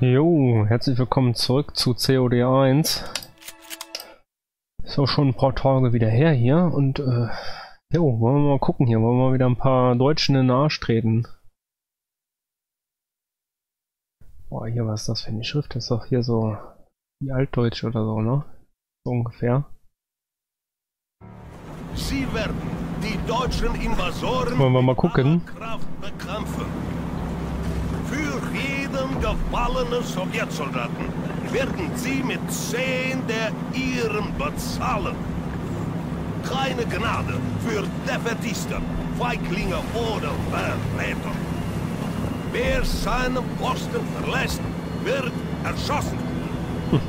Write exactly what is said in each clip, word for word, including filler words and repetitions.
Jo, herzlich willkommen zurück zu C O D eins. Ist auch schon ein paar Tage wieder her hier und äh, jo, wollen wir mal gucken hier, wollen wir mal wieder ein paar Deutschen in den Arsch treten. Boah, hier, was ist das für eine Schrift? Das ist doch hier so wie Altdeutsch oder so, ne? So ungefähr. Sie werden die deutschen Invasoren wollen wir mal gucken. Für jeden gefallenen Sowjetsoldaten werden sie mit zehn der ihren bezahlen. Keine Gnade für Defaitisten, Feiglinge oder Verräter. Wer seinen Posten verlässt, wird erschossen. Hm.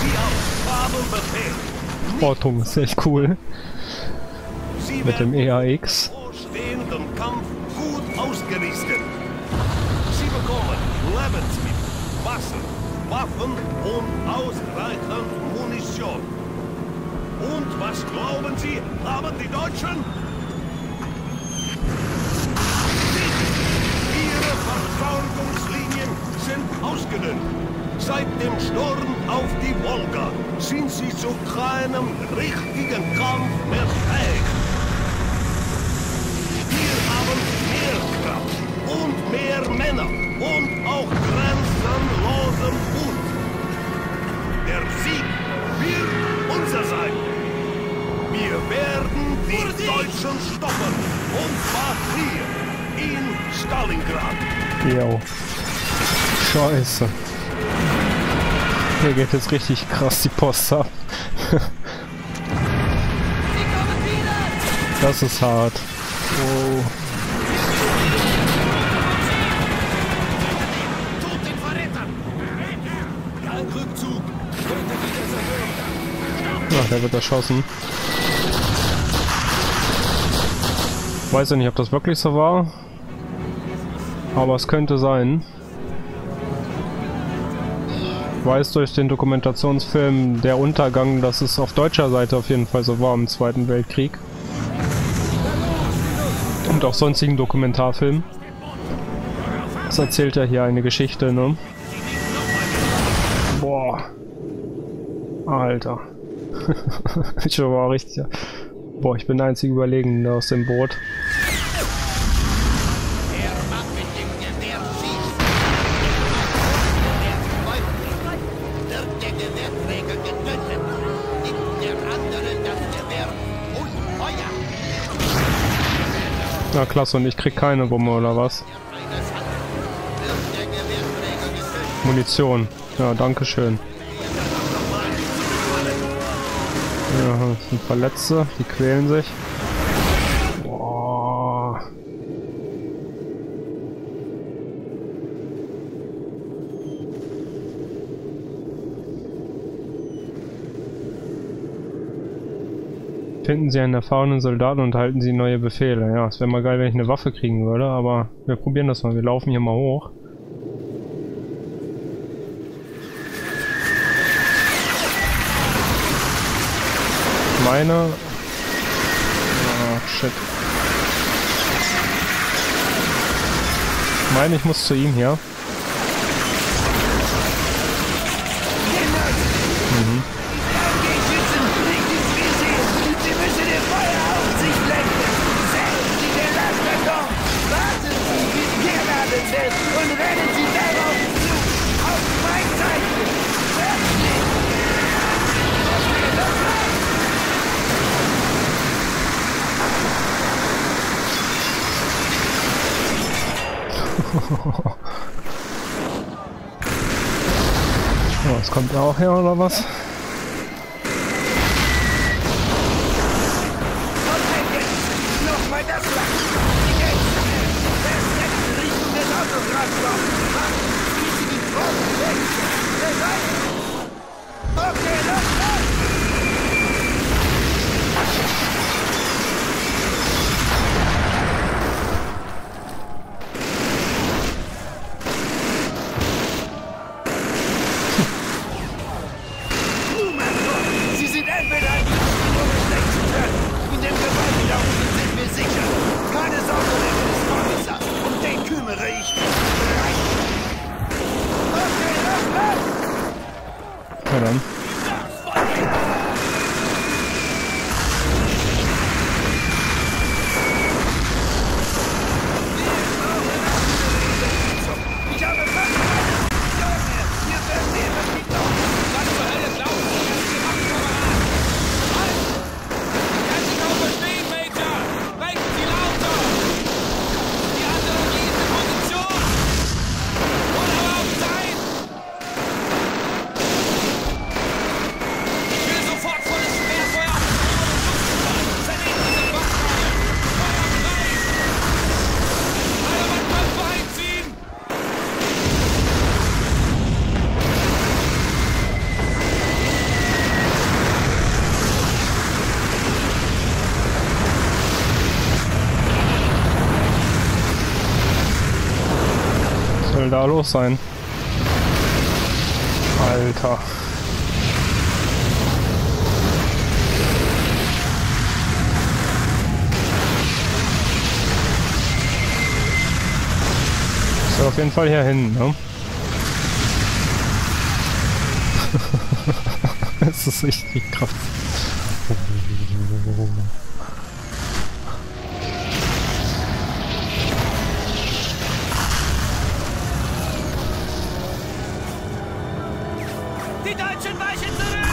Sie haben Befehl. Sportung ist echt cool. Mit dem E A X. Vorstehenden Kampf gut ausgerichtet. Sie bekommen Lebensmittel, Wasser, Waffen und ausreichend Munition. Und was glauben Sie, haben die Deutschen? Ihre Versorgungslinien sind ausgedünnt. Seit dem Sturm auf die Wolga sind Sie zu keinem richtigen Kampf mehr fähig. Und mehr Männer und auch grenzenlosen Mut. Der Sieg wird unser sein. Wir werden die Deutschen stoppen. Und zwar hier in Stalingrad. Jo. Scheiße. Hier geht jetzt richtig krass die Post ab. Das ist hart. Oh. Ach, der wird erschossen. Weiß ja nicht, ob das wirklich so war. Aber es könnte sein. Ich weiß durch den Dokumentationsfilm Der Untergang, dass es auf deutscher Seite auf jeden Fall so war im Zweiten Weltkrieg. Und auch sonstigen Dokumentarfilmen. Das erzählt ja hier eine Geschichte, ne? Boah. Alter. Ich war richtig. Boah, ich bin der einzige Überlegene aus dem Boot. Na klasse, und ich krieg keine Bombe oder was? Munition. Ja, danke schön. Ja, das sind Verletzte, die quälen sich. Boah. Finden Sie einen erfahrenen Soldaten und halten Sie neue Befehle. Ja, es wäre mal geil, wenn ich eine Waffe kriegen würde, aber wir probieren das mal. Wir laufen hier mal hoch. Meine. Oh, shit. Ich meine, ich muss zu ihm hier. Mhm. Oh, das kommt ja auch her, oder was? Keine Sorge, Na dann. Da los sein. Alter. So, auf jeden Fall hier hin, ne? Das ist richtig krass. Die Deutschen weichen zurück!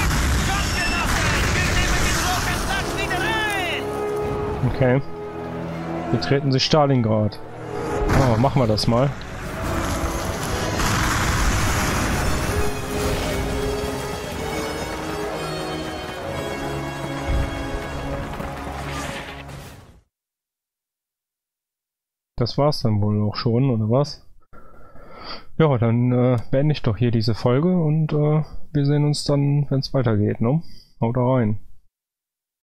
Kommt, Genossen! Wir nehmen die große Stadt wieder ein! Okay. Betreten Sie Stalingrad. Oh, machen wir das mal. Das war's dann wohl auch schon, oder was? Ja, dann äh, beende ich doch hier diese Folge und äh, wir sehen uns dann, wenn es weitergeht, ne? Haut rein.